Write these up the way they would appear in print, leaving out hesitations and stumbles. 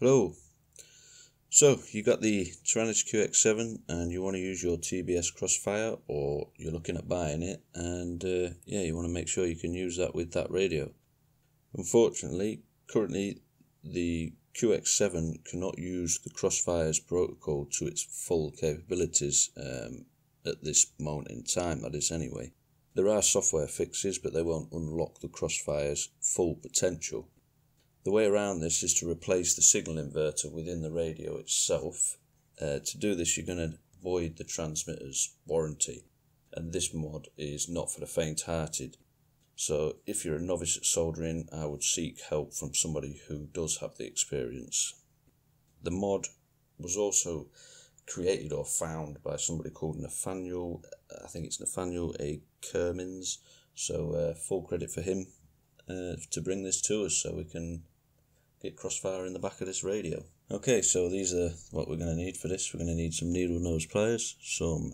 Hello. So you got the Taranis QX7 and you want to use your TBS Crossfire, or you're looking at buying it, and yeah, you want to make sure you can use that with that radio. Unfortunately, currently the QX7 cannot use the Crossfire's protocol to its full capabilities at this moment in time, that is anyway. There are software fixes, but they won't unlock the Crossfire's full potential. The way around this is to replace the signal inverter within the radio itself. To do this, you're going to void the transmitter's warranty, and this mod is not for the faint-hearted. So if you're a novice at soldering, I would seek help from somebody who does have the experience. The mod was also created or found by somebody called Nathaniel, I think it's Nathaniel A. Akkermans, so full credit for him to bring this to us so we can get Crossfire in the back of this radio. Okay, so these are what we're going to need for this. We're going to need some needle nose pliers, some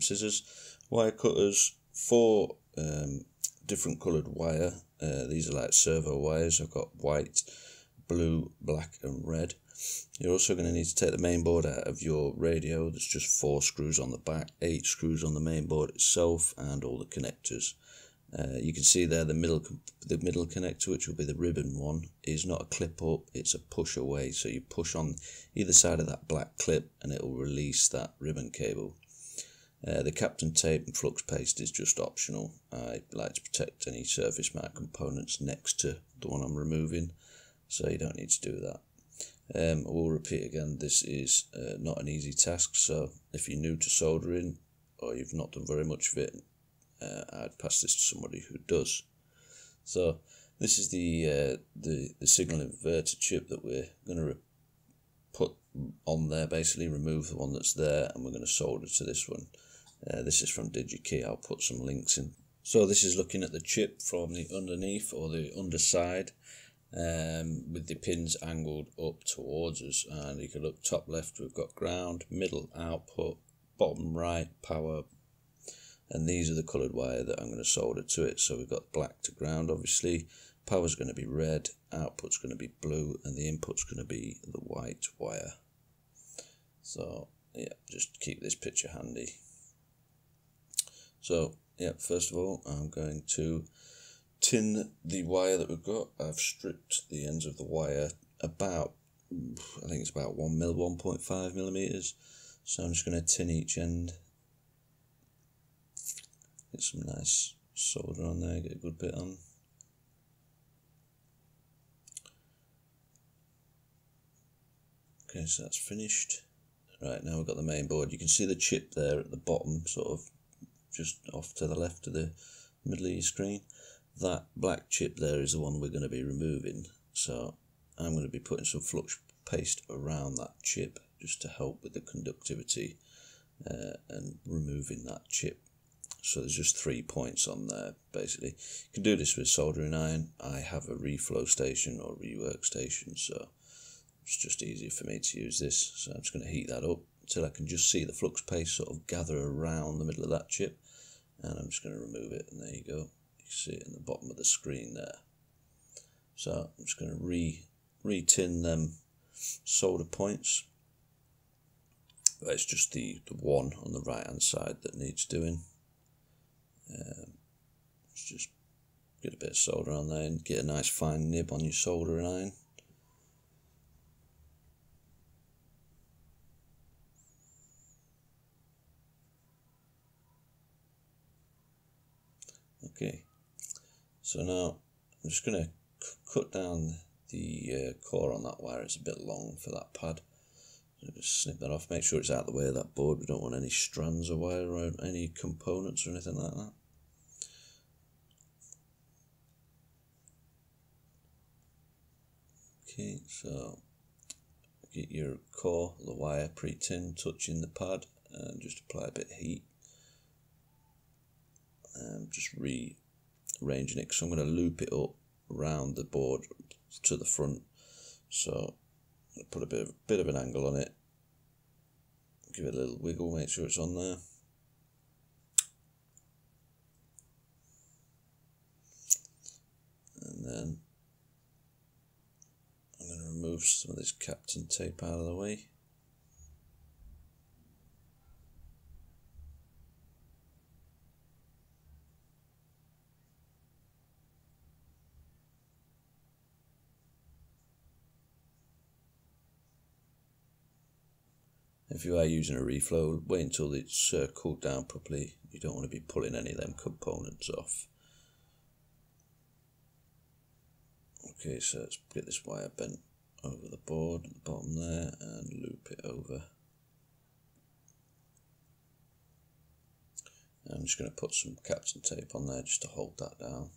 scissors, wire cutters, four different coloured wire. These are like servo wires. I've got white, blue, black and red. You're also going to need to take the main board out of your radio. There's just 4 screws on the back, 8 screws on the main board itself, and all the connectors. You can see there the middle connector, which will be the ribbon one, is not a clip up, it's a push away. So you push on either side of that black clip and it will release that ribbon cable. The Kapton tape and flux paste is just optional. I like to protect any surface mark components next to the one I'm removing, so you don't need to do that. I will repeat again, this is not an easy task, so if you're new to soldering or you've not done very much of it, I'd pass this to somebody who does. So this is the signal inverter chip that we're going to put on there, basically remove the one that's there, and we're going to solder to this one. This is from DigiKey. I'll put some links in. So this is looking at the chip from the underneath or the underside, with the pins angled up towards us, and you can look top left, we've got ground, middle output, bottom right power, and these are the coloured wire that I'm going to solder to it. So we've got black to ground, obviously, power's going to be red, output's going to be blue, and the input's going to be the white wire. So yeah, just keep this picture handy. So yeah, first of all, I'm going to tin the wire that we've got. I've stripped the ends of the wire about, I think it's about 1.5 millimeters. So I'm just going to tin each end. Get some nice solder on there, get a good bit on. Okay, so that's finished. Right, now we've got the main board. You can see the chip there at the bottom, sort of just off to the left of the middle of your screen. That black chip there is the one we're going to be removing, so I'm going to be putting some flux paste around that chip just to help with the conductivity and removing that chip. So there's just 3 points on there, basically. You can do this with soldering iron. I have a reflow station or rework station, so it's just easier for me to use this. So I'm just going to heat that up until I can just see the flux paste sort of gather around the middle of that chip, and I'm just going to remove it, and there you go. You can see it in the bottom of the screen there. So I'm just going to re-tin them solder points. But it's just the one on the right hand side that needs doing. Let's just get a bit of solder on there and get a nice fine nib on your soldering iron. Okay. So now I'm just going to cut down the core on that wire. It's a bit long for that pad. So just snip that off, make sure it's out of the way of that board. We don't want any strands of wire or any components or anything like that. Okay, so get your core, the wire pre-tin, touching the pad, and just apply a bit of heat. Just rearranging it, because I'm going to loop it up around the board to the front. So I'll put a bit of an angle on it, give it a little wiggle, make sure it's on there. And then I'm going to and move some of this Kapton tape out of the way. If you are using a reflow, wait until it's cooled down properly. You don't want to be pulling any of them components off. Okay, so let's get this wire bent over the board at the bottom there and loop it over. I'm just going to put some Kapton tape on there just to hold that down.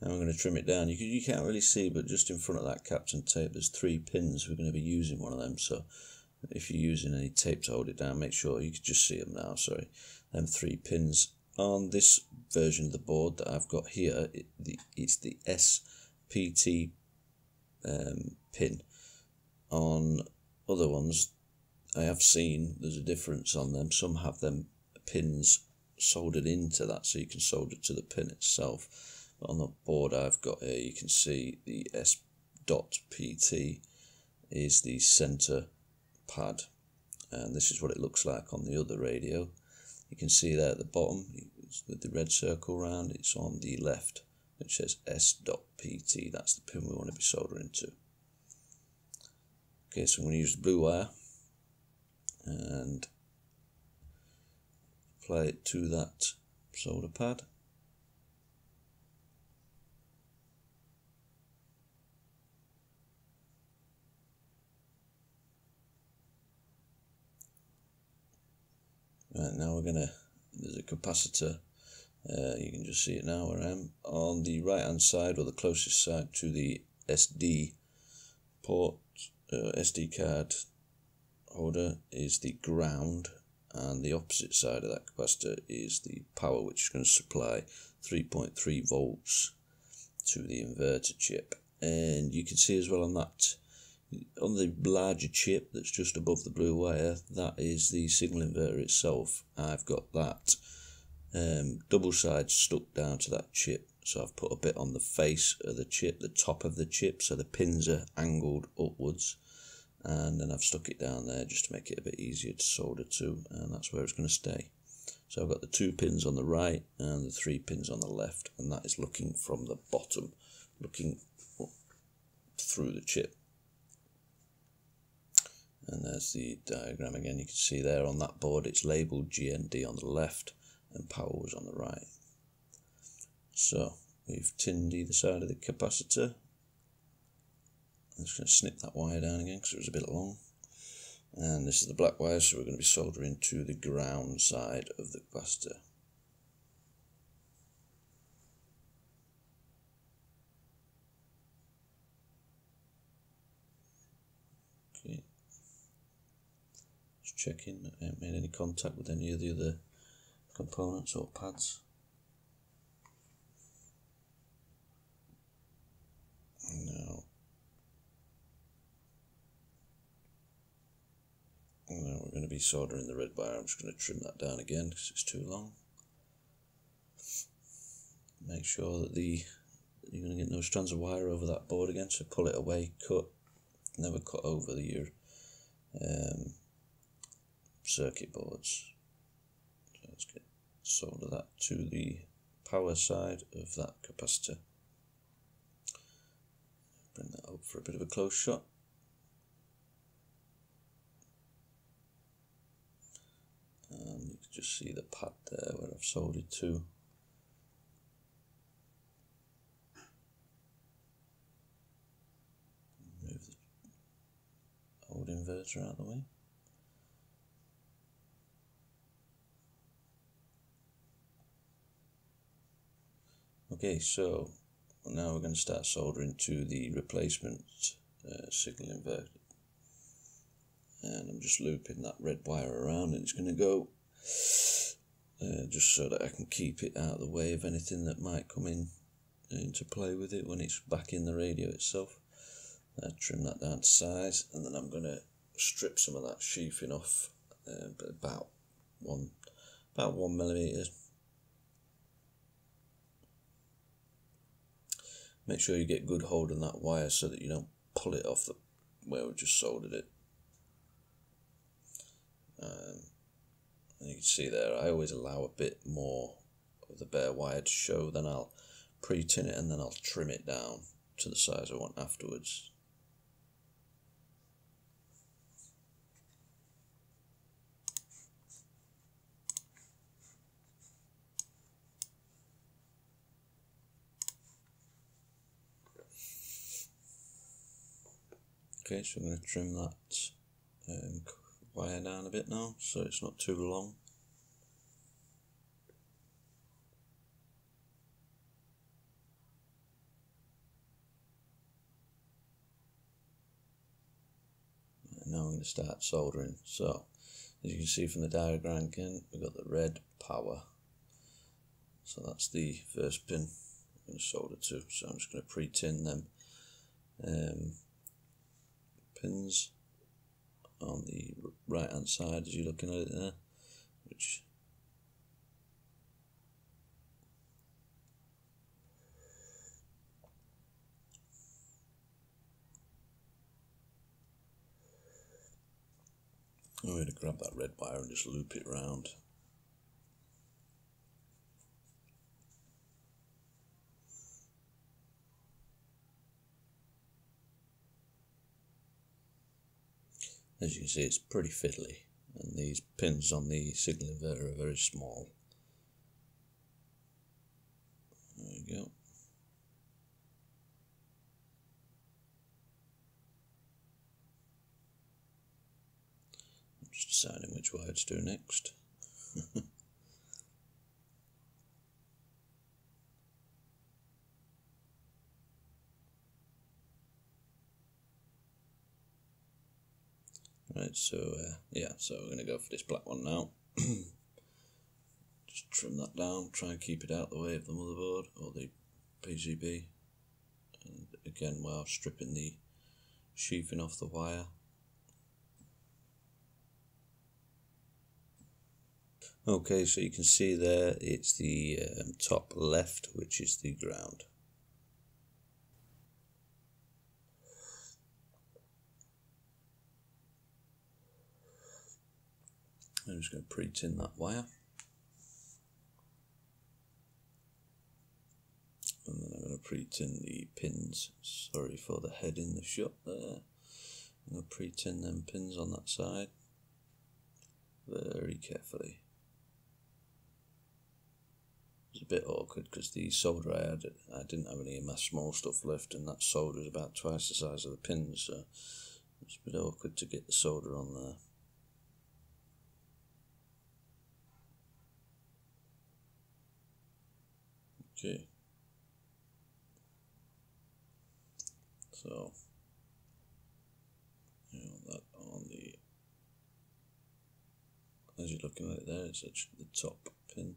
And we're going to trim it down. You can't really see, but just in front of that Kapton tape there's 3 pins. We're going to be using one of them, so if you're using any tape to hold it down, make sure you can just see them now, sorry. Them 3 pins on this version of the board that I've got here, it's the SPT pin. On other ones I have seen there's a difference on them. Some have them pins soldered into that, so you can solder to the pin itself. On the board I've got here, you can see the S.PT is the center pad, and this is what it looks like on the other radio. You can see there at the bottom with the red circle round, it's on the left, which says S.PT. That's the pin we want to be soldering to. Okay, so I'm going to use the blue wire and apply it to that solder pad. Right, now we're going to, there's a capacitor, you can just see it now where I am, on the right hand side, or the closest side to the SD port, SD card holder is the ground, and the opposite side of that capacitor is the power, which is going to supply 3.3 volts to the inverter chip. And you can see as well on that, on the larger chip that's just above the blue wire, that is the signal inverter itself. I've got that double side stuck down to that chip, so I've put a bit on the face of the chip, the top of the chip, so the pins are angled upwards, and then I've stuck it down there just to make it a bit easier to solder to, and that's where it's going to stay. So I've got the 2 pins on the right and the 3 pins on the left, and that is looking from the bottom, looking up through the chip. And there's the diagram again. You can see there on that board it's labelled GND on the left and power was on the right. So we've tinned either side of the capacitor. I'm just going to snip that wire down again because it was a bit long. And this is the black wire, so we're going to be soldering to the ground side of the capacitor. Checking that I haven't made any contact with any of the other components or pads. No. Now we're going to be soldering the red wire. I'm just going to trim that down again because it's too long. Make sure that you're going to get no strands of wire over that board again, so pull it away, cut, never cut over your circuit boards. So let's get solder that to the power side of that capacitor. Bring that up for a bit of a close shot. And you can just see the pad there where I've soldered to. Move the old inverter out of the way. Okay, so now we're going to start soldering to the replacement signal inverter, and I'm just looping that red wire around, and it's going to go just so that I can keep it out of the way of anything that might come in into play with it when it's back in the radio itself. I trim that down to size, and then I'm going to strip some of that sheathing off, about about 1 millimeter. Make sure you get good hold on that wire so that you don't pull it off the where we just soldered it. And you can see there, I always allow a bit more of the bare wire to show, then I'll pre-tin it and then I'll trim it down to the size I want afterwards. Okay, so I'm going to trim that wire down a bit now, so it's not too long. And now I'm going to start soldering. So, as you can see from the diagram again, we've got the red power. So that's the first pin I'm going to solder to, so I'm just going to pre-tin them. Pins on the right hand side as you're looking at it there, which I'm going to grab that red wire and just loop it round. As you can see, it's pretty fiddly, and these pins on the signal inverter are very small. There we go. I'm just deciding which wire to do next. Right, so yeah, so we're going to go for this black one now. Just trim that down, try and keep it out of the way of the motherboard or the PCB. And again, while stripping the sheathing off the wire. Okay, so you can see there, it's the top left, which is the ground. I'm just going to pre-tin that wire, and then I'm going to pre-tin the pins. Sorry for the head in the shot there. I'm going to pre-tin them pins on that side very carefully. It's a bit awkward because the solder I had, I didn't have any of my small stuff left, and that solder is about twice the size of the pins, so it's a bit awkward to get the solder on there. Okay, so you know, that on the, as you're looking at it there, it's actually the top pin.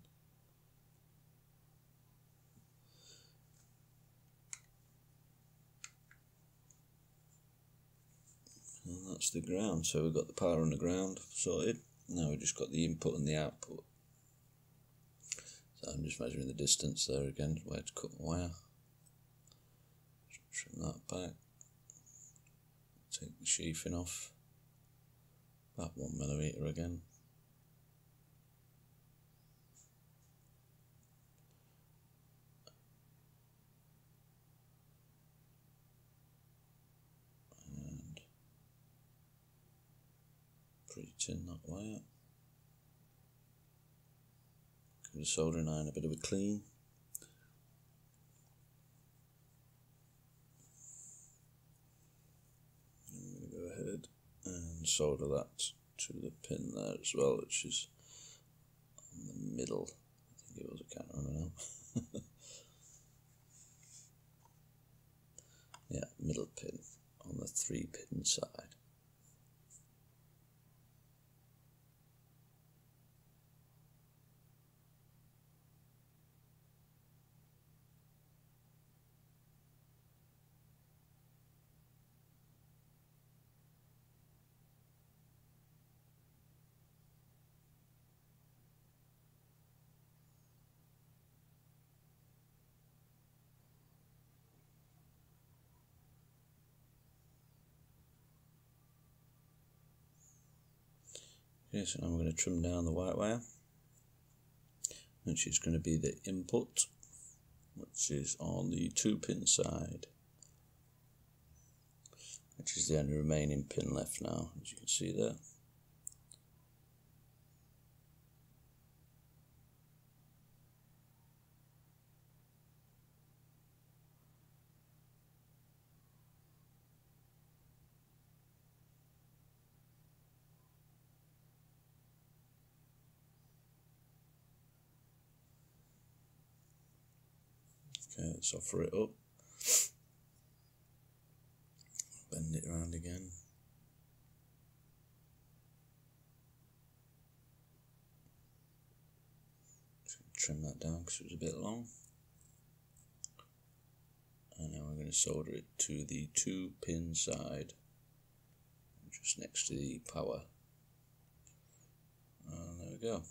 And that's the ground, so we've got the power on the ground sorted. Now we've just got the input and the output. I'm just measuring the distance there again, where to cut the wire. Just trim that back. Take the sheathing off. About 1 millimeter again. And pre-tin that wire. The soldering iron a bit of a clean. I'm going to go ahead and solder that to the pin there as well, which is on the middle. I think it was, I can't remember now. Yeah, middle pin on the 3-pin side. Okay, so now we're going to trim down the white wire, which is going to be the input, which is on the 2-pin side, which is the only remaining pin left now, as you can see there. Okay, let's offer it up, bend it around again. Just going to trim that down because it was a bit long. And now we're going to solder it to the 2-pin side, just next to the power. And there we go.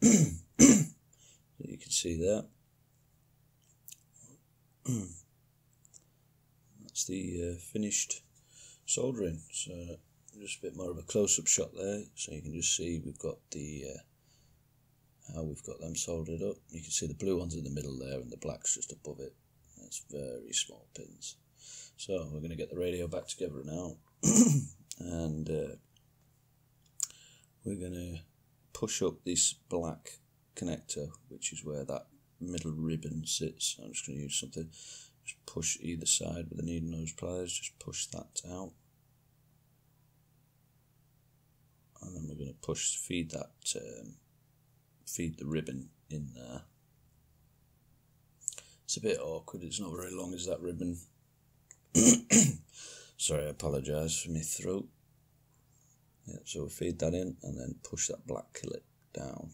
So you can see that. That's the finished soldering. So just a bit more of a close-up shot there, so you can just see we've got the how we've got them soldered up. You can see the blue one's in the middle there and the black's just above it. That's very small pins. So we're going to get the radio back together now and we're going to push up this black connector, which is where that middle ribbon sits. I'm just going to use something, just push either side with the needle nose pliers, just push that out, and then we're going to push feed that feed the ribbon in there. It's a bit awkward, it's not very long as that ribbon. Sorry, I apologise for my throat. Yeah, so we feed that in and then push that black clip down.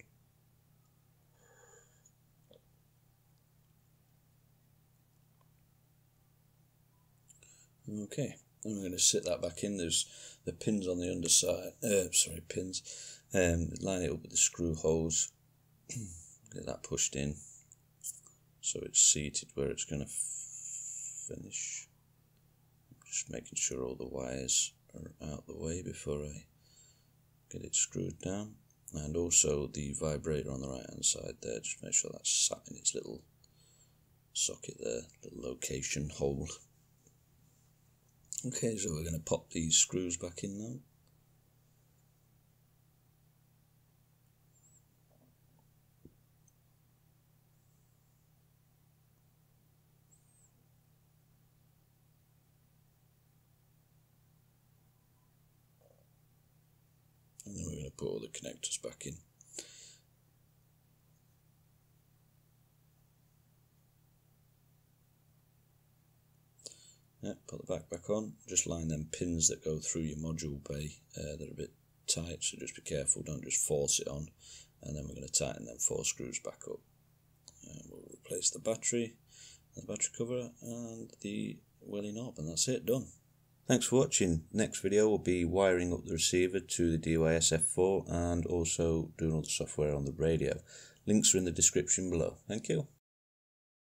Okay, and we're going to sit that back in. There's the pins on the underside, line it up with the screw holes, get that pushed in so it's seated where it's going to finish. Just making sure all the wires are out of the way before I get it screwed down. And also the vibrator on the right hand side there, just make sure that's sat in its little socket there, the location hole. Okay, so we're going to pop these screws back in now. And then we're going to put all the connectors back in. Yeah, put the back on, just line them pins that go through your module bay, they're a bit tight, so just be careful, don't just force it on. And then we're going to tighten them 4 screws back up. And we'll replace the battery, cover and the welly knob, and that's it, done. Thanks for watching. Next video will be wiring up the receiver to the DYS F4 and also doing all the software on the radio. Links are in the description below. Thank you.